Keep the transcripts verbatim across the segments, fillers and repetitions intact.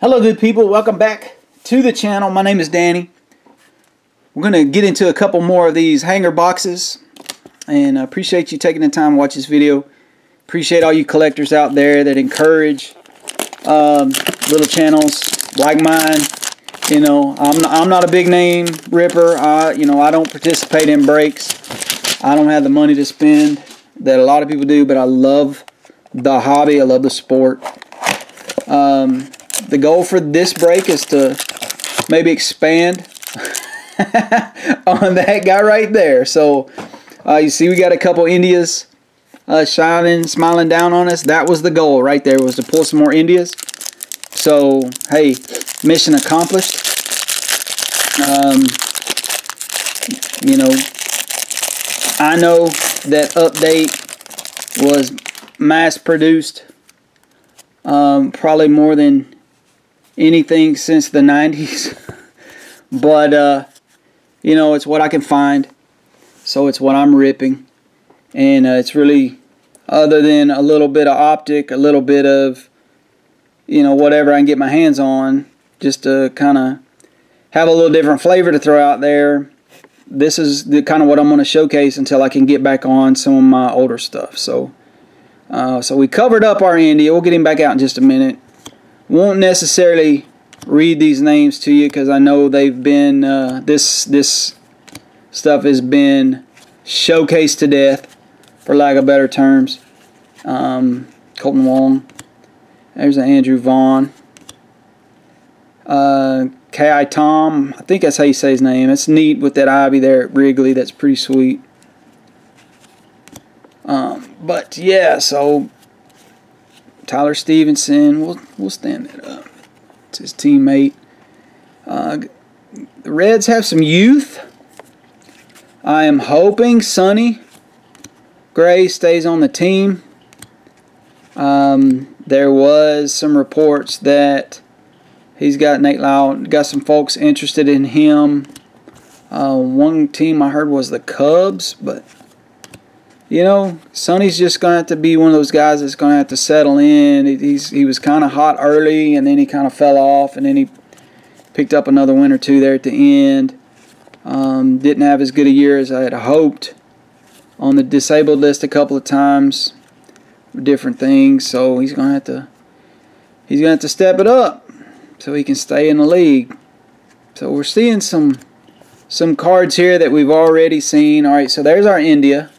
Hello good people, welcome back to the channel. My name is Danny. We're going to get into a couple more of these hanger boxes, and I appreciate you taking the time to watch this video. Appreciate all you collectors out there that encourage um, little channels like mine. You know, I'm not, I'm not a big name ripper. I, you know, I don't participate in breaks. I don't have the money to spend that a lot of people do, but I love the hobby. I love the sport. Um... The goal for this break is to maybe expand on that guy right there. So uh, you see we got a couple Indias uh, shining, smiling down on us. That was the goal right there, was to pull some more Indias. So, hey, mission accomplished. Um, you know, I know that Update was mass-produced um, probably more than anything since the nineties, but uh, you know, it's what I can find, so it's what I'm ripping, and uh, it's really, other than a little bit of optic, a little bit of, you know, whatever I can get my hands on, just to kind of have a little different flavor to throw out there. This is the kind of what I'm going to showcase until I can get back on some of my older stuff. So, uh, so we covered up our India. We'll get him back out in just a minute. Won't necessarily read these names to you because I know they've been uh, this this stuff has been showcased to death, for lack of better terms. Um, Colton Wong, there's an Andrew Vaughn, uh, K I Tom. I think that's how you say his name. It's neat with that ivy there at Wrigley. That's pretty sweet. Um, but yeah, so. Tyler Stevenson, we'll, we'll stand that up. It's his teammate. Uh, the Reds have some youth. I am hoping Sonny Gray stays on the team. Um, there was some reports that he's got Nate Lyle, got some folks interested in him. Uh, one team I heard was the Cubs, but you know, Sonny's just going to have to be one of those guys that's going to have to settle in. He's, he was kind of hot early, and then he kind of fell off, and then he picked up another win or two there at the end. Um, didn't have as good a year as I had hoped. On the disabled list a couple of times, different things. So he's going to have to he's going to have to step it up so he can stay in the league. So we're seeing some some cards here that we've already seen. All right, so there's our India.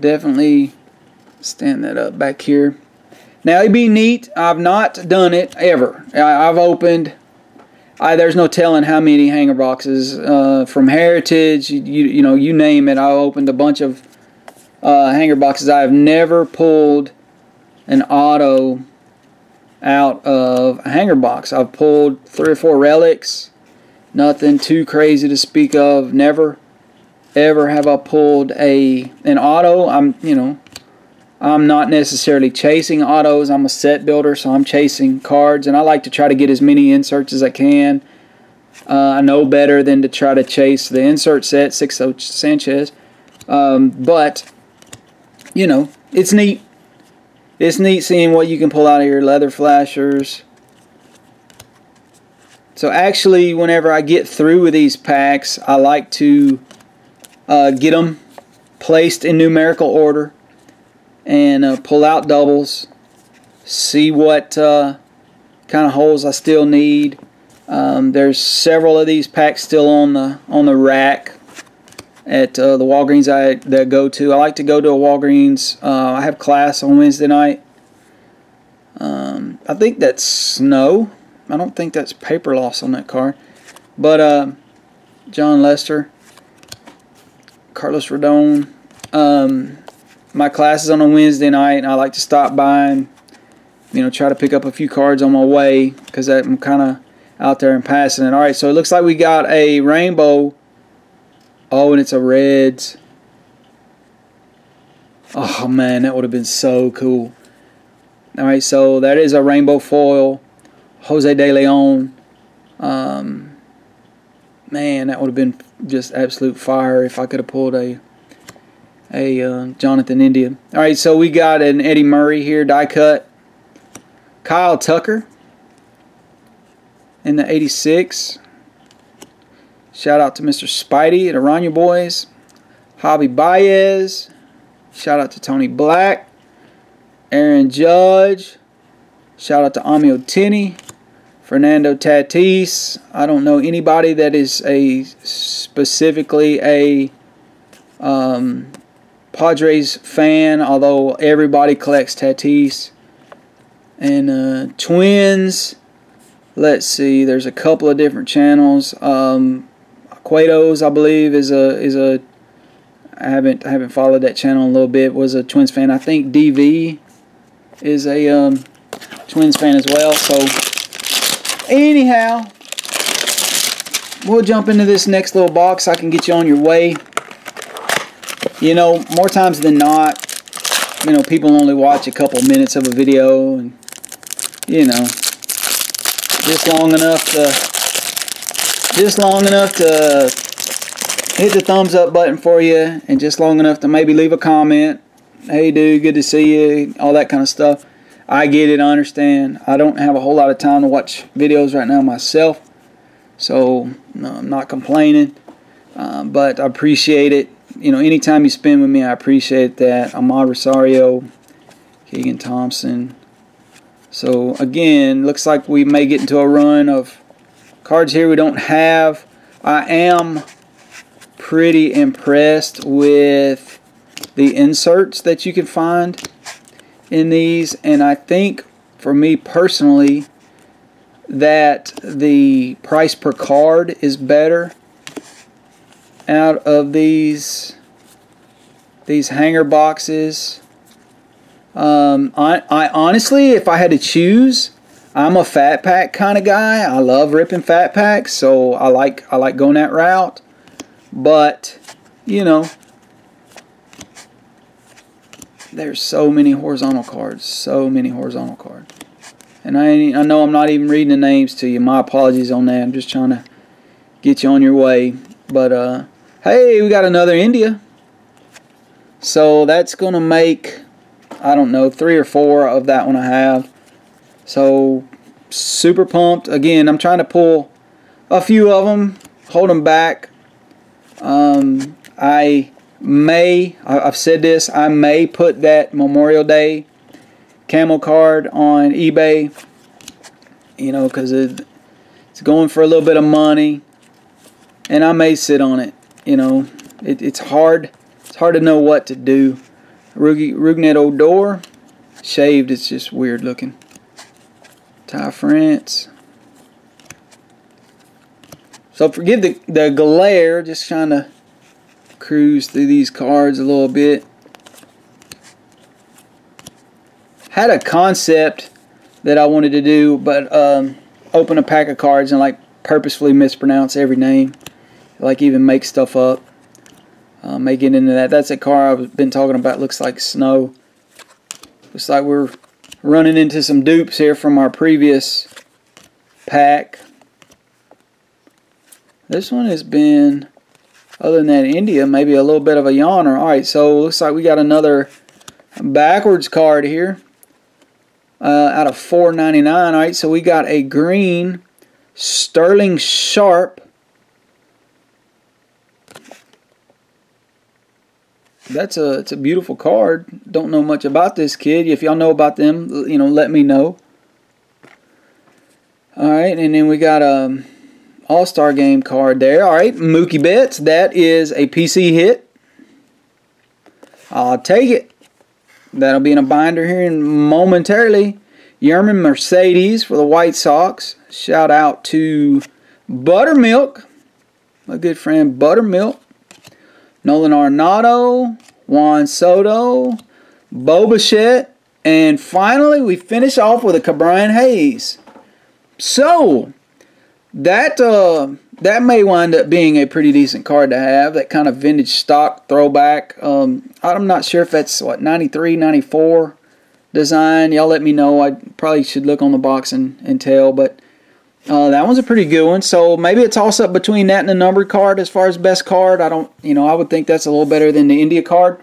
Definitely stand that up back here. Now, it'd be neat. I've not done it ever. I, I've opened, I, there's no telling how many hanger boxes uh, from Heritage, you, you, you know, you name it. I opened a bunch of uh, hanger boxes. I have never pulled an auto out of a hanger box. I've pulled three or four relics, nothing too crazy to speak of, never. Ever have I pulled a an auto? I'm you know, I'm not necessarily chasing autos. I'm a set builder, so I'm chasing cards, and I like to try to get as many inserts as I can. Uh, I know better than to try to chase the insert set, six oh Sanchez. Um, but you know, it's neat. It's neat seeing what you can pull out of your leather flashers. So actually, whenever I get through with these packs, I like to Uh, get them placed in numerical order and uh, pull out doubles, see what uh, kind of holes I still need. Um, there's several of these packs still on the on the rack at uh, the Walgreens I that go to. I like to go to a Walgreens. Uh, I have class on Wednesday night. Um, I think that's Snow. I don't think that's Paper Loss on that card. But uh, John Lester, Carlos Rodon. Um, my class is on a Wednesday night, and I like to stop by and, you know, try to pick up a few cards on my way because I'm kind of out there and passing it. All right, so it looks like we got a rainbow. Oh, and it's a Reds. Oh, man, that would have been so cool. All right, so that is a rainbow foil. Jose De Leon. Um... Man, that would have been just absolute fire if I could have pulled a a uh, Jonathan India. All right, so we got an Eddie Murray here, die cut. Kyle Tucker, in the eighty-six. Shout out to Mister Spidey at Aranya Boys. Javi Baez. Shout out to Tony Black. Aaron Judge. Shout out to Ami Otteni. Fernando Tatis. I don't know anybody that is a specifically a um, Padres fan, although everybody collects Tatis. And uh, Twins. Let's see. There's a couple of different channels. Um, Cueto's, I believe, is a is a. I haven't I haven't followed that channel in a little bit. Was a Twins fan. I think D V is a um, Twins fan as well. So anyhow, we'll jump into this next little box. I can get you on your way. You know, more times than not, you know, people only watch a couple minutes of a video, and you know, just long enough to just long enough to hit the thumbs up button for you, and just long enough to maybe leave a comment. Hey dude, good to see you, all that kind of stuff. I get it, I understand. I don't have a whole lot of time to watch videos right now myself, so no, I'm not complaining, um, but I appreciate it. You know, any time you spend with me, I appreciate that. Ahmad Rosario, Keegan Thompson. So again, looks like we may get into a run of cards here we don't have. I am pretty impressed with the inserts that you can find in these, and I think for me personally that the price per card is better out of these these hanger boxes. um, I, I honestly, if I had to choose, I'm a fat pack kind of guy. I love ripping fat packs, so I like I like going that route. But, you know, there's so many horizontal cards. So many horizontal cards. And I, ain't, I know I'm not even reading the names to you. My apologies on that. I'm just trying to get you on your way. But, uh, hey, we got another India. So that's going to make, I don't know, three or four of that one I have. So, super pumped. Again, I'm trying to pull a few of them, hold them back. Um, I may, I've said this, I may put that Memorial Day camel card on eBay, you know, because it, it's going for a little bit of money, and I may sit on it. You know, it, it's hard, it's hard to know what to do. Rugnet Odor, shaved, it's just weird looking. Ty France. So forgive the, the glare, just trying to cruise through these cards a little bit. Had a concept that I wanted to do, but um, open a pack of cards and like purposefully mispronounce every name. Like even make stuff up. Uh, may get into that. That's a card I've been talking about. Looks like snow. Looks like we're running into some dupes here from our previous pack. This one has been, other than that India, maybe a little bit of a yawner. Alright, so looks like we got another backwards card here. Uh, out of four ninety-nine. Alright, so we got a green Sterling Sharp. That's a, it's a beautiful card. Don't know much about this kid. If y'all know about them, you know, let me know. Alright, and then we got a All-Star Game card there. Alright, Mookie Betts. That is a P C hit. I'll take it. That'll be in a binder here in momentarily. Yermin Mercedes for the White Sox. Shout out to Buttermilk. My good friend Buttermilk. Nolan Arenado. Juan Soto. Bo Bichette. And finally, we finish off with a Cabrian Hayes. So That uh, that may wind up being a pretty decent card to have. That kind of vintage stock throwback. Um, I'm not sure if that's what ninety-three, ninety-four design. Y'all let me know. I probably should look on the box and, and tell. But uh, that one's a pretty good one. So maybe a toss up between that and the numbered card as far as best card. I don't, you know, I would think that's a little better than the India card.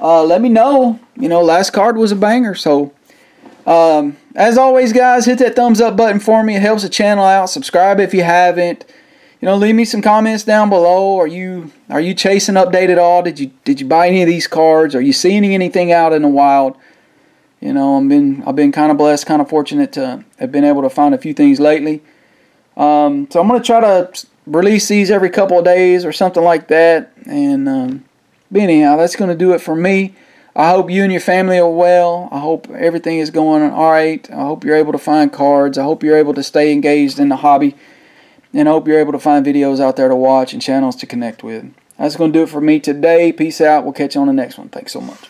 Uh, let me know. You know, last card was a banger. So Um, as always, guys, hit that thumbs up button for me. It helps the channel out. Subscribe if you haven't. You know, leave me some comments down below. Are you are you chasing Update at all? Did you did you buy any of these cards? Are you seeing anything out in the wild? You know, I've been I've been kind of blessed, kind of fortunate to have been able to find a few things lately. Um, so I'm gonna try to release these every couple of days or something like that. And um, but anyhow, that's gonna do it for me. I hope you and your family are well. I hope everything is going all right. I hope you're able to find cards. I hope you're able to stay engaged in the hobby. And I hope you're able to find videos out there to watch and channels to connect with. That's going to do it for me today. Peace out. We'll catch you on the next one. Thanks so much.